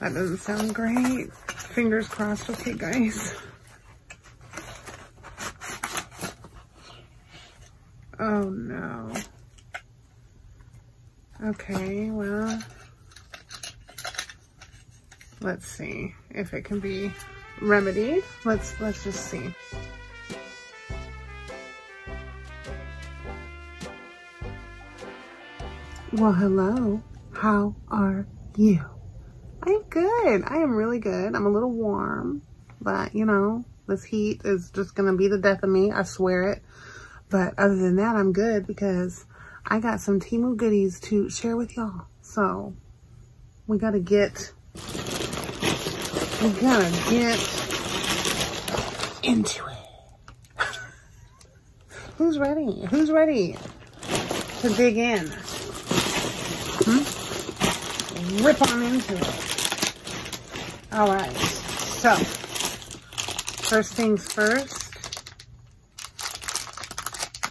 That doesn't sound great. Fingers crossed. Okay, guys. Oh, no. Okay, well, let's see if it can be remedied. Let's just see. Well, hello. How are you? I'm good. I am really good. I'm a little warm, but you know, this heat is just gonna be the death of me. I swear it. But other than that, I'm good because I got some Temu goodies to share with y'all. So we gotta get into it. Who's ready? Who's ready to dig in? Rip on into it. All right. So first things first.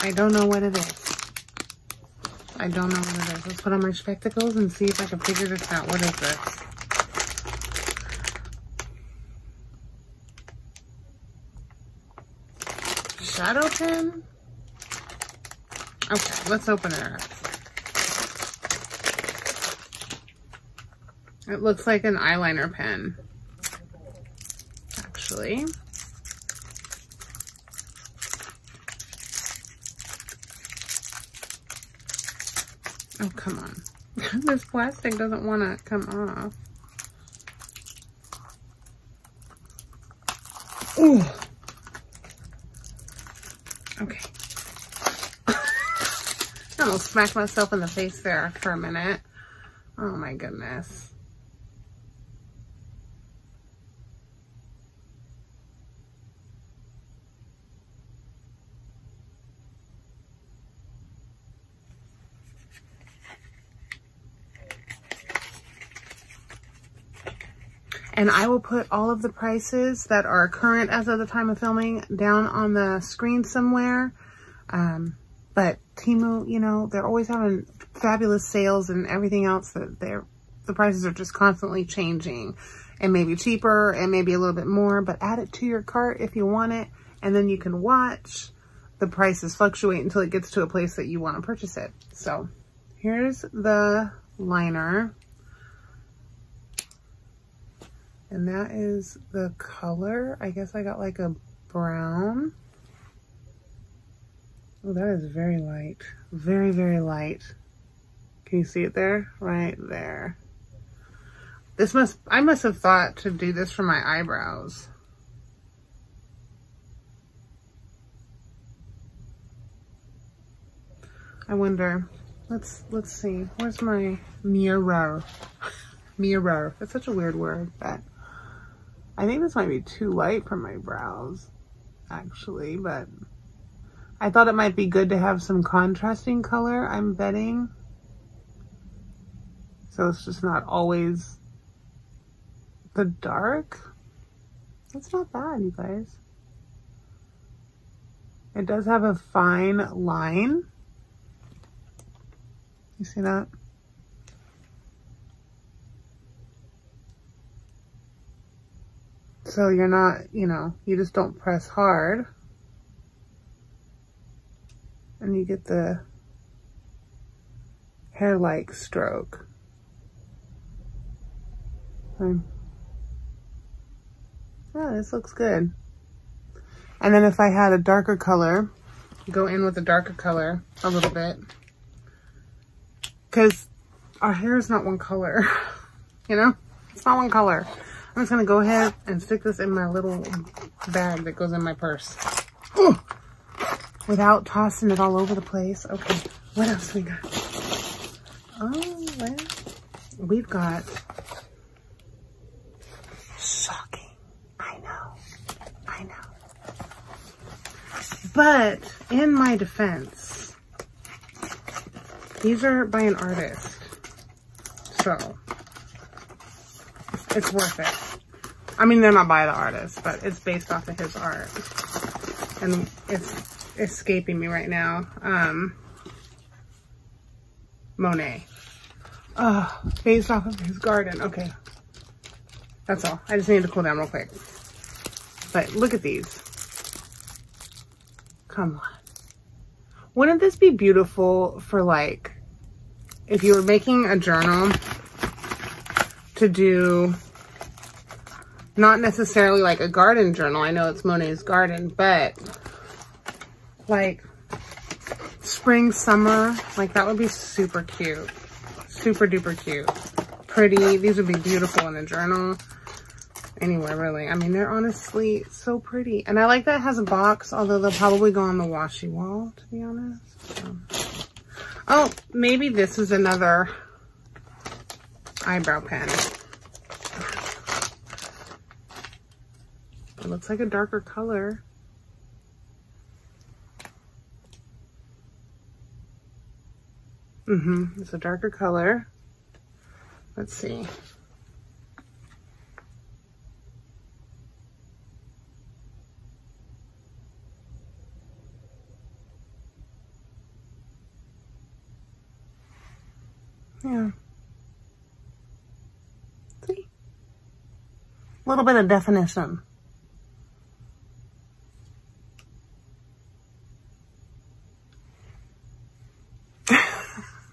I don't know what it is. I don't know what it is. Let's put on my spectacles and see if I can figure this out. What is this? Shadow pen? Okay, let's open it up. It looks like an eyeliner pen, actually. Oh, come on. This plastic doesn't want to come off. Ooh. Okay. I almost smacked myself in the face there for a minute. Oh, my goodness. And I will put all of the prices that are current as of the time of filming down on the screen somewhere. But Temu, you know, they're always having fabulous sales and everything else. That the prices are just constantly changing. And maybe cheaper and maybe a little bit more. But add it to your cart if you want it. And then you can watch the prices fluctuate until it gets to a place that you want to purchase it. So here's the liner. And that is the color. I guess I got like a brown. Oh, that is very light. Very, very light. Can you see it there? Right there. This I must have thought to do this for my eyebrows. I wonder. Let's see. Where's my mirror? Mirror. That's such a weird word, but I think this might be too light for my brows, actually, but I thought it might be good to have some contrasting color, I'm betting. So it's just not always the dark. That's not bad, you guys. It does have a fine line. You see that? So you're not, you know, you just don't press hard. And you get the hair-like stroke. Okay. Yeah, this looks good. And then if I had a darker color, go in with a darker color a little bit. Because our hair is not one color, you know? It's not one color. I'm just gonna go ahead and stick this in my little bag that goes in my purse. Ooh! Without tossing it all over the place. Okay, what else we got? Oh, well, we've got shocking. I know. But in my defense, these are by an artist, so it's worth it. I mean, they're not by the artist, but it's based off of his art. And it's escaping me right now. Monet. Based off of his garden. Okay. That's all. I just need to cool down real quick. But look at these. Come on. Wouldn't this be beautiful for, like, if you were making a journal to do, not necessarily like a garden journal. I know it's Monet's garden, but like spring, summer, like that would be super cute. Super duper cute. Pretty. These would be beautiful in a journal. Anywhere really. I mean, they're honestly so pretty. And I like that it has a box, although they'll probably go on the washi wall, to be honest. So. Oh, maybe this is another eyebrow pen. It looks like a darker color. Mm-hmm. It's a darker color. Let's see. Yeah. See? A little bit of definition.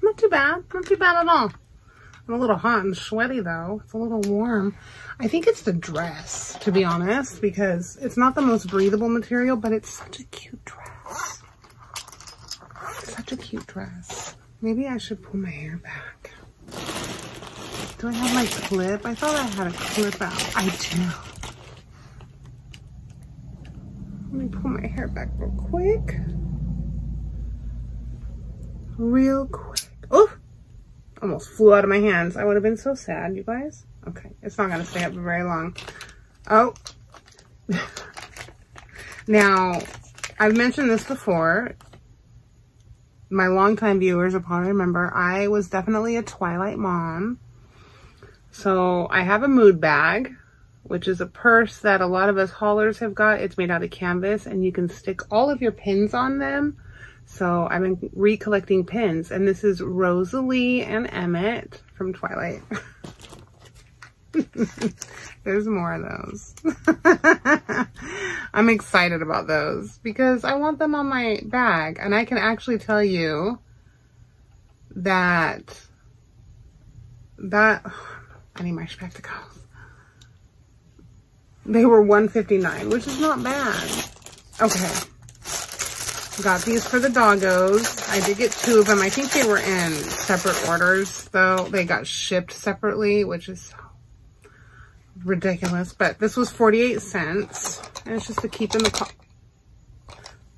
Not too bad. Not too bad at all. I'm a little hot and sweaty, though. It's a little warm. I think it's the dress, to be honest, because it's not the most breathable material, but it's such a cute dress. Such a cute dress. Maybe I should pull my hair back. Do I have my clip? I thought I had a clip out. I do. Let me pull my hair back real quick. Real quick. Oh! Almost flew out of my hands. I would have been so sad, you guys. Okay, it's not going to stay up for very long. Oh. Now, I've mentioned this before. My longtime viewers will probably remember I was definitely a Twilight mom. So I have a mood bag, which is a purse that a lot of us haulers have got. It's made out of canvas and you can stick all of your pins on them. So I've been recollecting pins, and this is Rosalie and Emmett from Twilight. There's more of those. I'm excited about those because I want them on my bag, and I can actually tell you that I need my spectacles. They were $159, which is not bad. Okay. Got these for the doggos. I did get two of them. I think they were in separate orders, though. They got shipped separately, which is so ridiculous. But this was 48 cents, and it's just to keep in the car.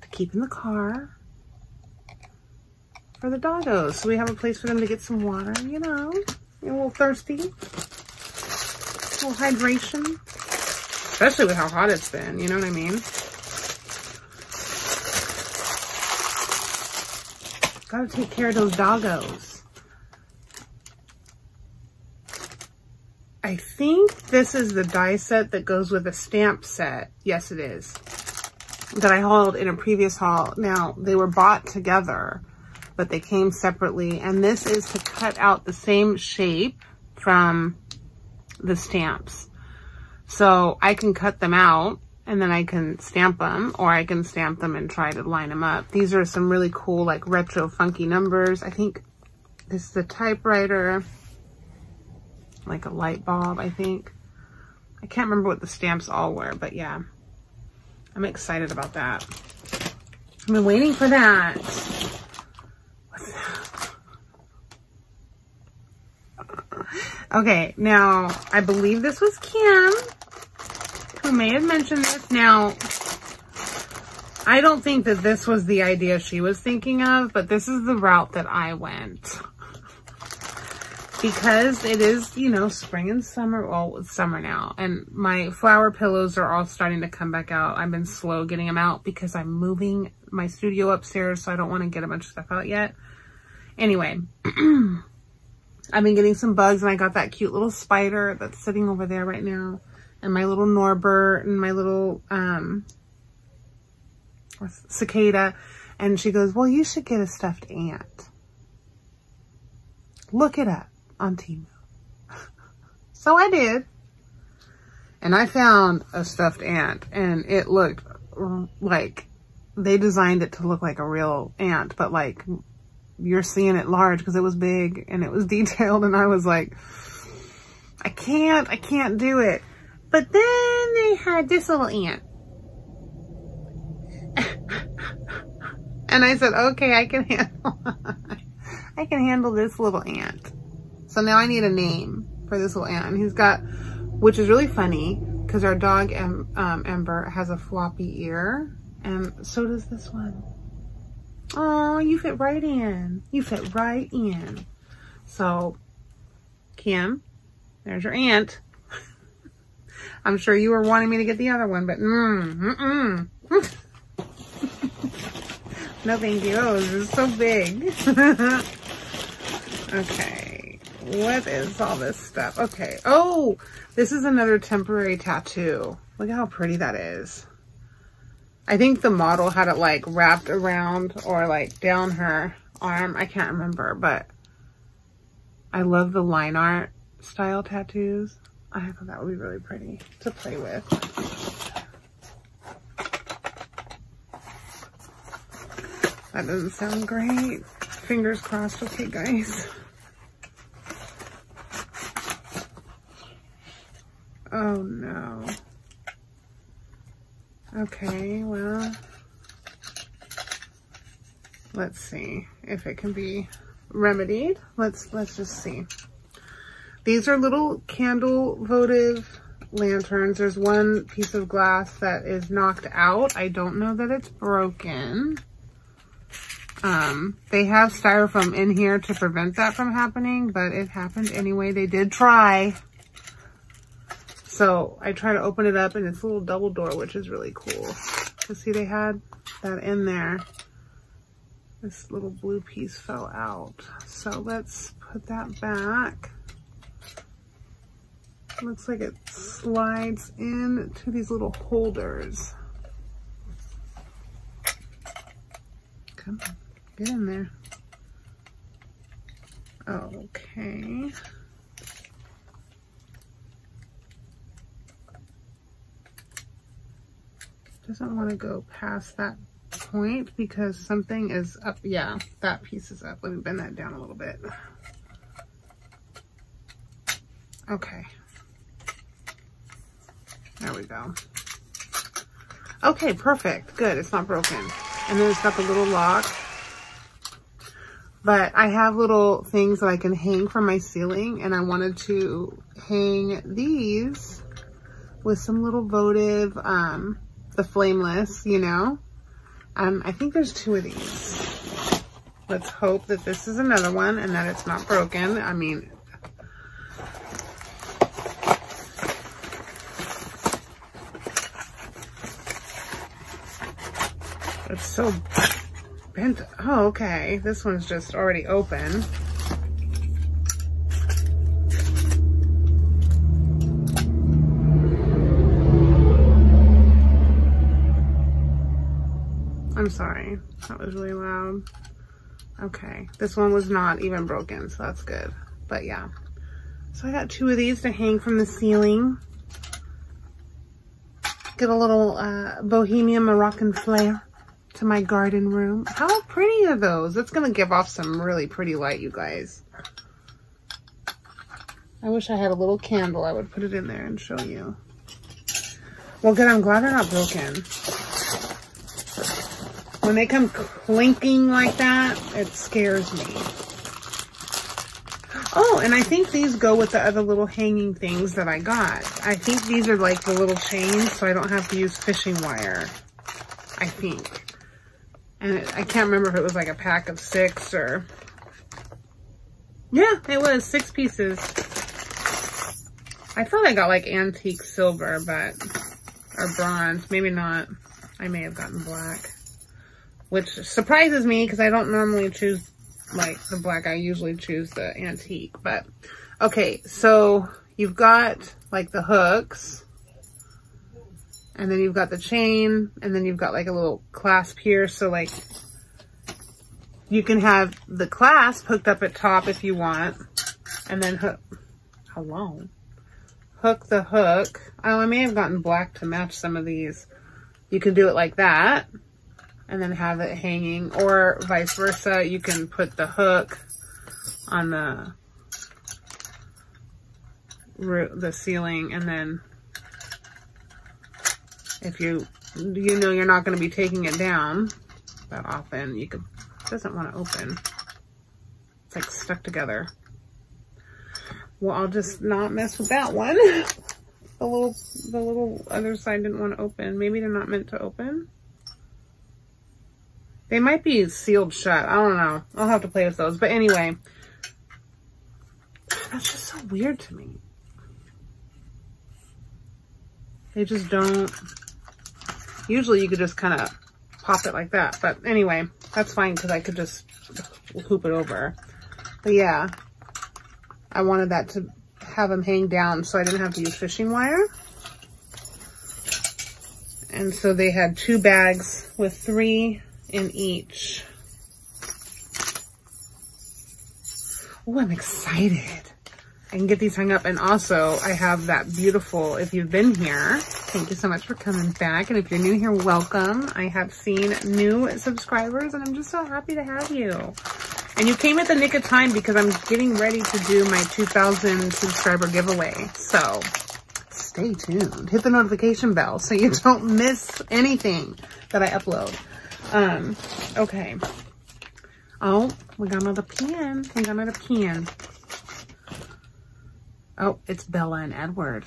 To keep in the car for the doggos. So we have a place for them to get some water, you know. You're a little thirsty. A little hydration. Especially with how hot it's been, you know what I mean? Gotta take care of those doggos. I think this is the die set that goes with a stamp set. Yes, it is. That I hauled in a previous haul. Now, they were bought together, but they came separately. And this is to cut out the same shape from the stamps. So I can cut them out. And then I can stamp them, or I can stamp them and try to line them up. These are some really cool, like, retro funky numbers. I think this is a typewriter, like a light bulb, I think. I can't remember what the stamps all were, but yeah. I'm excited about that. I've been waiting for that. What's that? Okay, now, I believe this was Kim. Who may have mentioned this. Now, I don't think that this was the idea she was thinking of, but this is the route that I went. Because it is, you know, spring and summer. Well, it's summer now. And my flower pillows are all starting to come back out. I've been slow getting them out because I'm moving my studio upstairs, so I don't want to get a bunch of stuff out yet. Anyway, I've been getting some bugs, and I got that cute little spider that's sitting over there right now. And my little Norbert and my little cicada. And she goes, well, you should get a stuffed ant. Look it up on Temu. So I did. and I found a stuffed ant, and it looked like they designed it to look like a real ant, but like you're seeing it large because it was big and it was detailed, and I was like, I can't do it. But then they had this little ant. And I said, okay, I can handle this little ant. So now I need a name for this little ant. And he's got, which is really funny because our dog Ember has a floppy ear, and so does this one. Oh, you fit right in. You fit right in. So, Kim, there's your ant. I'm sure you were wanting me to get the other one, but no thank you. Oh, this is so big. Okay, what is all this stuff? Okay, oh, this is another temporary tattoo. Look how pretty that is. I think the model had it like wrapped around or like down her arm. I can't remember, but I love the line art style tattoos. I thought that would be really pretty to play with. That doesn't sound great. Fingers crossed. Okay, guys. Oh, no. Okay, well, let's see if it can be remedied. Let's just see. These are little candle votive lanterns. There's one piece of glass that is knocked out. I don't know that it's broken. They have styrofoam in here to prevent that from happening, but it happened anyway. They did try. So I try to open it up, and it's a little double door, which is really cool. You see they had that in there. This little blue piece fell out. So let's put that back. Looks like it slides into these little holders. Come on, get in there. Okay. Doesn't want to go past that point because something is up. Yeah, that piece is up. Let me bend that down a little bit. Okay. There we go. Okay, perfect. Good. It's not broken. And then it's got the little lock. But I have little things that I can hang from my ceiling, and I wanted to hang these with some little votive, the flameless, you know. I think there's two of these. Let's hope that this is another one and that it's not broken. I mean, it's so bent. Oh, okay. This one's just already open. I'm sorry. That was really loud. Okay. This one was not even broken, so that's good. But yeah. So I got two of these to hang from the ceiling. Get a little bohemian Moroccan flair to my garden room. How pretty are those? That's gonna give off some really pretty light, you guys. I wish I had a little candle. I would put it in there and show you. Well, good. I'm glad they're not broken. When they come clinking like that, it scares me. Oh, and I think these go with the other little hanging things that I got. I think these are like the little chains, so I don't have to use fishing wire, I think. And I can't remember if it was like a pack of 6 or... Yeah, it was 6 pieces. I thought I got like antique silver, but... Or bronze. Maybe not. I may have gotten black. Which surprises me because I don't normally choose like the black. I usually choose the antique. But, okay. So, you've got like the hooks. And then you've got the chain, and then you've got like a little clasp here. So like you can have the clasp hooked up at top if you want, and then hook, hello, hook the hook. Oh, I may have gotten black to match some of these. You can do it like that and then have it hanging, or vice versa. You can put the hook on the ceiling, and then if you know you're not going to be taking it down that often, you could, it doesn't want to open. It's like stuck together. Well, I'll just not mess with that one. The little other side didn't want to open. Maybe they're not meant to open. They might be sealed shut. I don't know. I'll have to play with those. But anyway, that's just so weird to me. They just don't. Usually you could just kind of pop it like that. But anyway, that's fine because I could just hoop it over. But yeah, I wanted that to have them hang down so I didn't have to use fishing wire. And so they had 2 bags with 3 in each. Oh, I'm excited. I can get these hung up. And also I have that beautiful, if you've been here, thank you so much for coming back. And if you're new here, welcome. I have seen new subscribers and I'm just so happy to have you. And you came at the nick of time because I'm getting ready to do my 2,000 subscriber giveaway. So stay tuned. Hit the notification bell so you don't miss anything that I upload. Okay. Oh, we got another pen. We got another pen. Oh, it's Bella and Edward.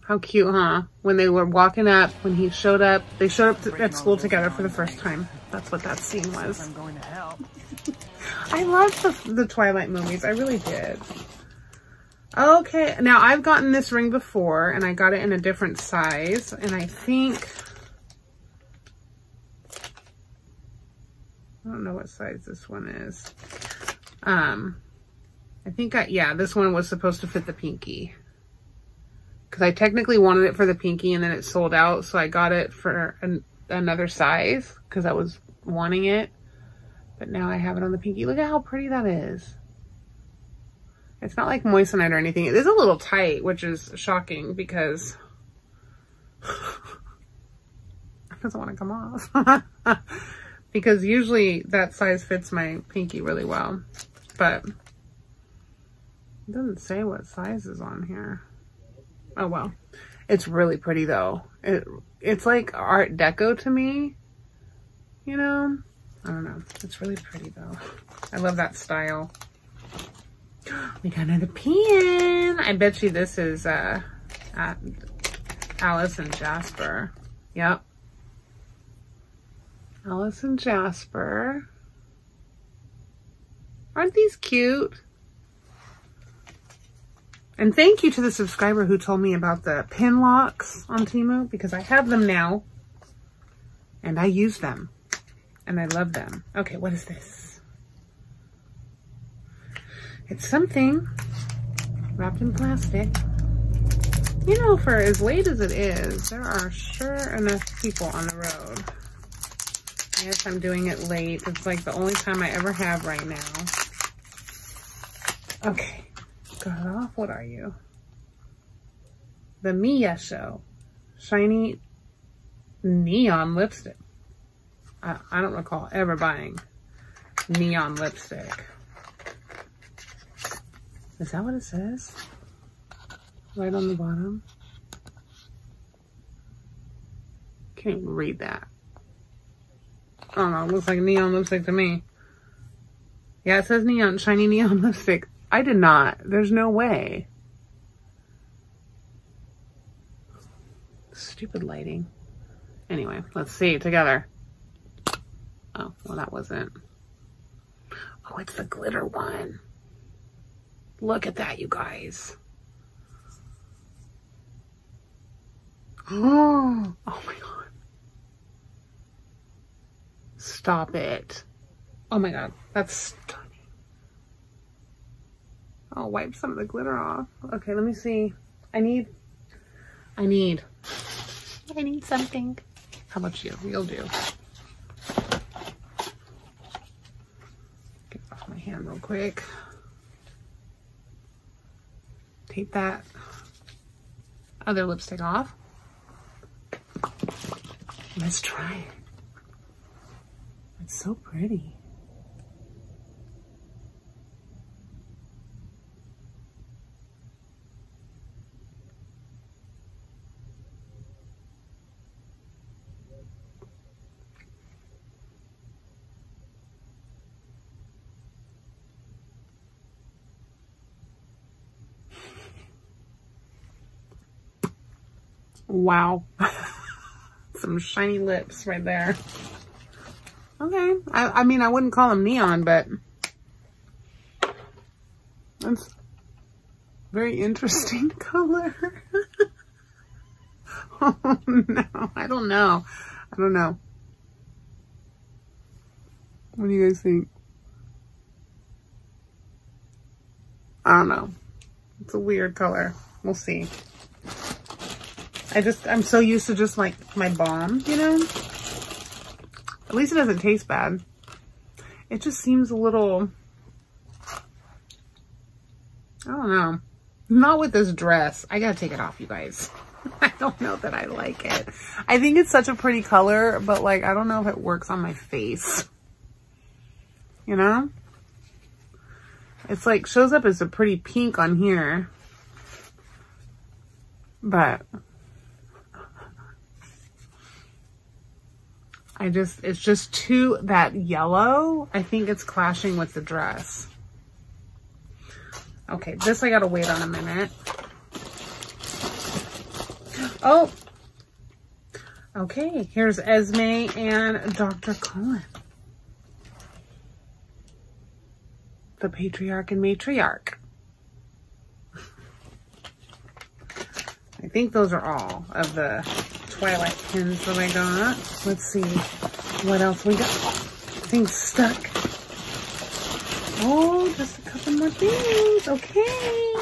How cute, huh? When they were walking up, when he showed up, they showed up at school together for the first time. That's what that scene was. I'm going to hell. I loved the Twilight movies. I really did. Okay, now I've gotten this ring before, and I got it in a different size, and I think... I don't know what size this one is. I think, yeah, this one was supposed to fit the pinky. Because I technically wanted it for the pinky and then it sold out. So I got it for another size because I was wanting it. But now I have it on the pinky. Look at how pretty that is. It's not like moissanite or anything. It is a little tight, which is shocking because it doesn't want to come off. Because usually that size fits my pinky really well. But it doesn't say what size is on here. Oh, well, it's really pretty though. It's like Art Deco to me, you know? I don't know, it's really pretty though. I love that style. We got another pen. I bet you this is Alice and Jasper. Yep. Alice and Jasper. Aren't these cute? And thank you to the subscriber who told me about the pin locks on Temu, because I have them now and I use them and I love them. Okay, what is this? It's something wrapped in plastic. You know, for as late as it is, there are sure enough people on the road. Yes, I'm doing it late. It's like the only time I ever have right now. Okay. Got off. What are you? The Mia Show. Shiny neon lipstick. I don't recall ever buying neon lipstick. Is that what it says? Right on the bottom? Can't even read that. I don't know. It looks like neon lipstick to me. Yeah, it says neon. Shiny neon lipstick. I did not. There's no way. Stupid lighting. Anyway, let's see together. Oh, well, that wasn't. Oh, it's the glitter one. Look at that, you guys. Oh, oh my God. Stop it. Oh my God, that's... I'll wipe some of the glitter off. Okay, let me see. I need something. How about you? You'll do. Get off my hand real quick. Take that other lipstick off. Let's try it. It's so pretty. Wow. Some shiny lips right there. Okay. I mean, I wouldn't call them neon, but that's very interesting color. Oh, no. I don't know. I don't know. What do you guys think? I don't know. It's a weird color. We'll see. I'm so used to just like my balm, you know? At least it doesn't taste bad. It just seems a little, I don't know. Not with this dress. I gotta take it off, you guys. I don't know that I like it. I think it's such a pretty color, but like, I don't know if it works on my face. You know? It's like, shows up as a pretty pink on here. But it's just too, that yellow, I think it's clashing with the dress. Okay, this I gotta wait on a minute. Oh, okay, here's Esme and Dr. Colin. The patriarch and matriarch. I think those are all of the Twilight pins that I got. Let's see what else we got. Things stuck. Oh, just a couple more things. Okay.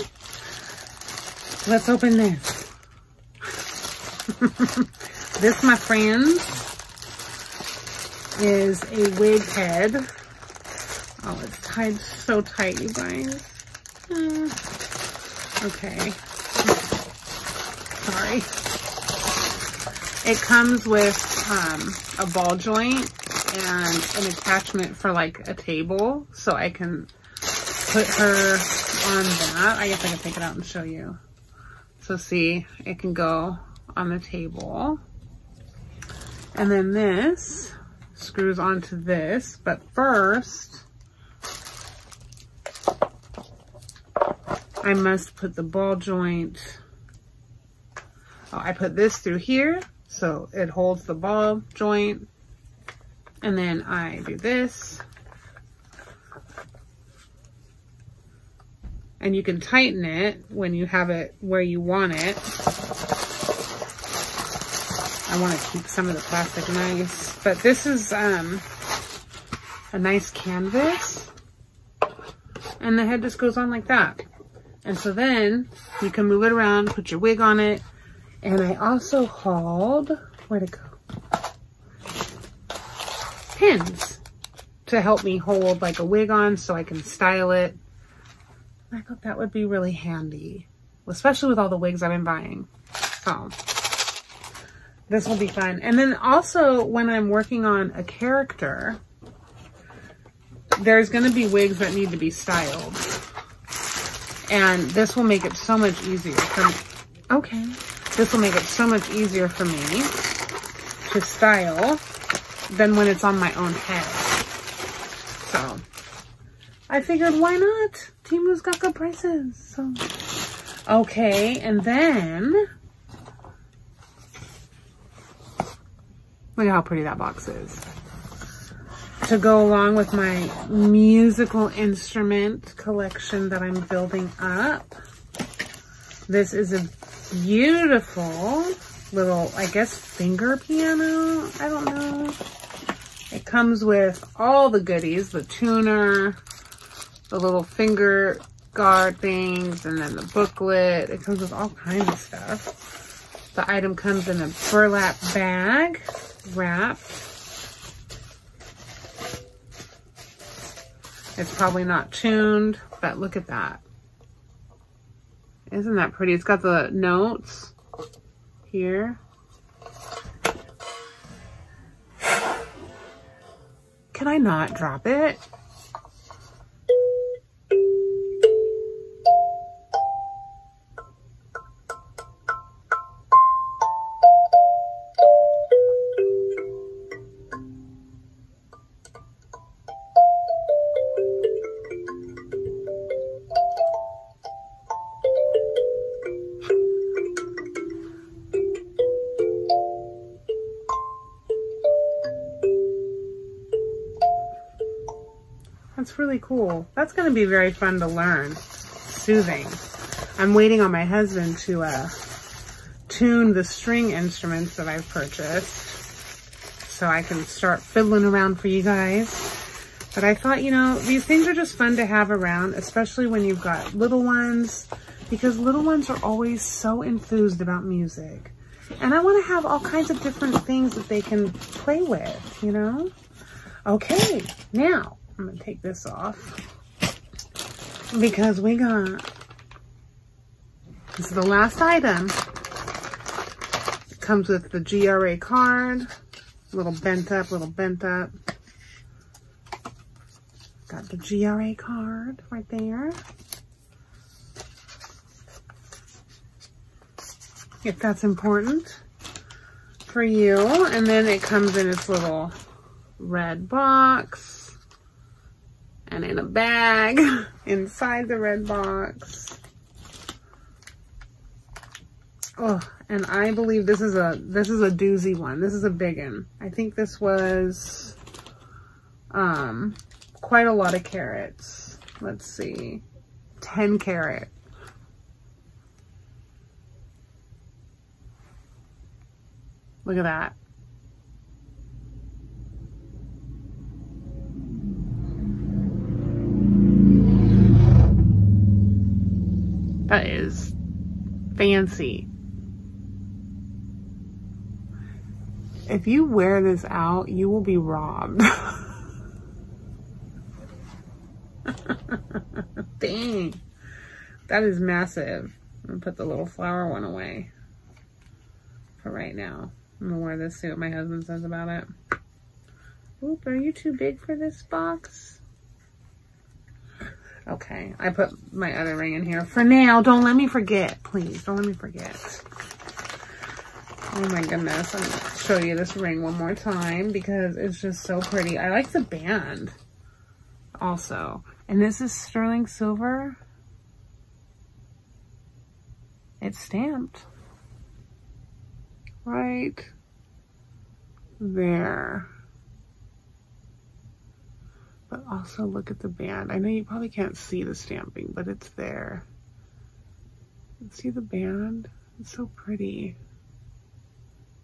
Let's open this. This, my friends, is a wig head. Oh, it's tied so tight, you guys. Okay. Sorry. It comes with a ball joint and an attachment for like a table, so I can put her on that. I guess I can take it out and show you. So see, it can go on the table. And then this screws onto this, but first I must put the ball joint. Oh, I put this through here. So it holds the ball joint, and then I do this. And you can tighten it when you have it where you want it. I want to keep some of the plastic nice, but this is a nice canvas. And the head just goes on like that. And so then you can move it around, put your wig on it. And I also hauled, where'd it go? Pins to help me hold like a wig on so I can style it. I thought that would be really handy, especially with all the wigs I've been buying. So this will be fun. And then also when I'm working on a character, there's gonna be wigs that need to be styled. And this will make it so much easier for me. Okay. This will make it so much easier for me to style than when it's on my own head. So I figured, why not? Temu's got good prices. So okay, and then look at how pretty that box is. To go along with my musical instrument collection that I'm building up, this is a beautiful little, I guess, finger piano. I don't know. It comes with all the goodies, the tuner, the little finger guard things, and then the booklet. It comes with all kinds of stuff. The item comes in a burlap bag wrapped. It's probably not tuned, but look at that. Isn't that pretty? It's got the notes here. Can I not drop it? Really cool. That's going to be very fun to learn. Soothing. I'm waiting on my husband to tune the string instruments that I've purchased so I can start fiddling around for you guys. But I thought, you know, these things are just fun to have around, especially when you've got little ones, because little ones are always so enthused about music. And I want to have all kinds of different things that they can play with, you know? Okay, now I'm gonna take this off because we got, this is the last item. It comes with the GRA card, little bent up. Got the GRA card right there. If that's important for you. And then it comes in its little red box. And in a bag inside the red box. Oh, and I believe this is a doozy one. This is a big one. I think this was quite a lot of carrots. Let's see. 10 carat. Look at that. That is fancy. If you wear this out, you will be robbed. Dang. That is massive. I'm gonna put the little flower one away for right now. I'm gonna wear this, see what my husband says about it. Oop, are you too big for this box? Okay, I put my other ring in here. For now, don't let me forget, please. Don't let me forget. Oh my goodness, I'm gonna show you this ring one more time because it's just so pretty. I like the band also. And this is sterling silver. It's stamped right there. But also look at the band. I know you probably can't see the stamping, but it's there. See the band? It's so pretty.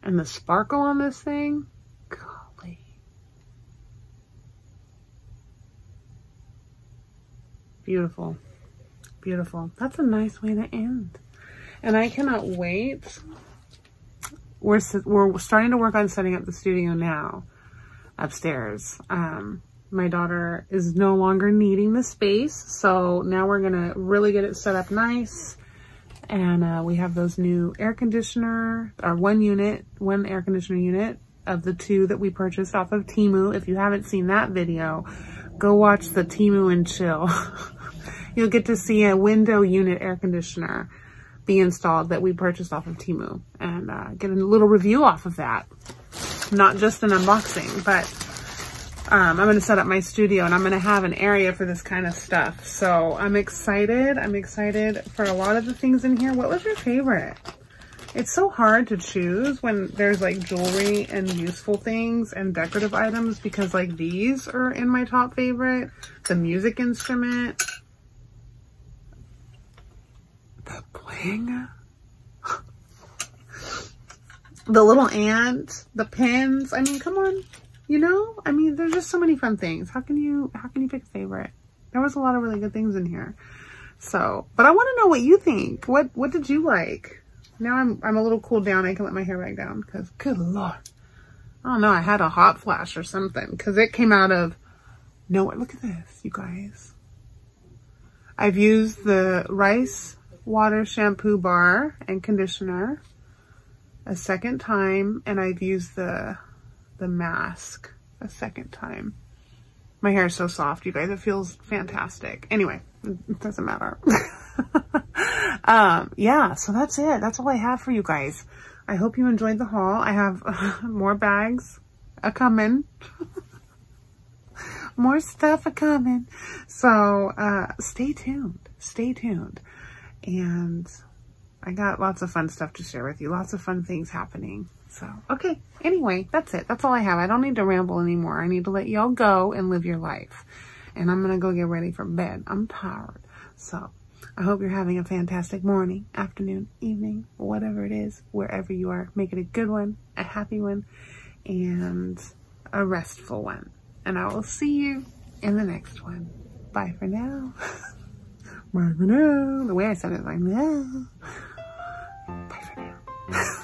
And the sparkle on this thing? Golly. Beautiful. Beautiful. That's a nice way to end. And I cannot wait. We're starting to work on setting up the studio now upstairs. My daughter is no longer needing the space, so now we're gonna really get it set up nice. And we have those new air conditioner, or one air conditioner unit of the two that we purchased off of Temu. If you haven't seen that video, go watch the Temu and Chill. You'll get to see a window unit air conditioner be installed that we purchased off of Temu, and get a little review off of that. Not just an unboxing, but I'm going to set up my studio and I'm going to have an area for this kind of stuff. So I'm excited. I'm excited for a lot of the things in here. What was your favorite? It's so hard to choose when there's like jewelry and useful things and decorative items, because like these are in my top favorite. The music instrument. The bling. The little ant. The pins. I mean, come on. You know, I mean, there's just so many fun things. How can you pick a favorite? There was a lot of really good things in here. So, but I want to know what you think. What did you like? Now I'm a little cooled down. I can let my hair back down because, good Lord. I don't know. I had a hot flash or something because it came out of nowhere. Look at this, you guys. I've used the rice water shampoo bar and conditioner a second time, and I've used the mask a second time. My hair is so soft, you guys, it feels fantastic. Anyway, it doesn't matter. Yeah, so that's it. That's all I have for you guys. I hope you enjoyed the haul. I have more bags a-coming. More stuff a-coming. So stay tuned. Stay tuned. And I got lots of fun stuff to share with you. Lots of fun things happening. So, okay. Anyway, that's it. That's all I have. I don't need to ramble anymore. I need to let y'all go and live your life. And I'm going to go get ready for bed. I'm tired. So I hope you're having a fantastic morning, afternoon, evening, whatever it is, wherever you are. Make it a good one, a happy one, and a restful one. And I will see you in the next one. Bye for now. Bye for now. The way I said it, like, yeah. Bye for now.